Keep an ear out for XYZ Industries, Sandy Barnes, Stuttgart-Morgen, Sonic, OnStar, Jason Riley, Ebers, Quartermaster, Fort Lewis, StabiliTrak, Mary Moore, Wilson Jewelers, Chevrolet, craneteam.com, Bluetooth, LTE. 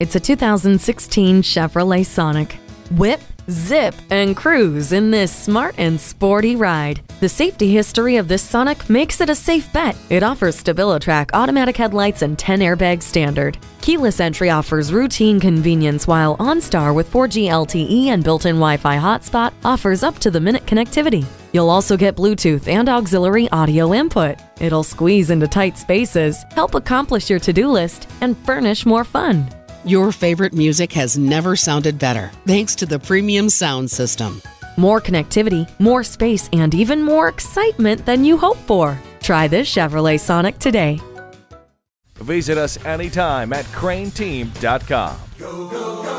It's a 2016 Chevrolet Sonic. Whip, zip, and cruise in this smart and sporty ride. The safety history of this Sonic makes it a safe bet. It offers StabiliTrak automatic headlights and 10 airbags standard. Keyless entry offers routine convenience, while OnStar with 4G LTE and built-in Wi-Fi hotspot offers up-to-the-minute connectivity. You'll also get Bluetooth and auxiliary audio input. It'll squeeze into tight spaces, help accomplish your to-do list, and furnish more fun. Your favorite music has never sounded better, thanks to the premium sound system. More connectivity, more space, and even more excitement than you hope for. Try this Chevrolet Sonic today. Visit us anytime at craneteam.com. Go, go, go.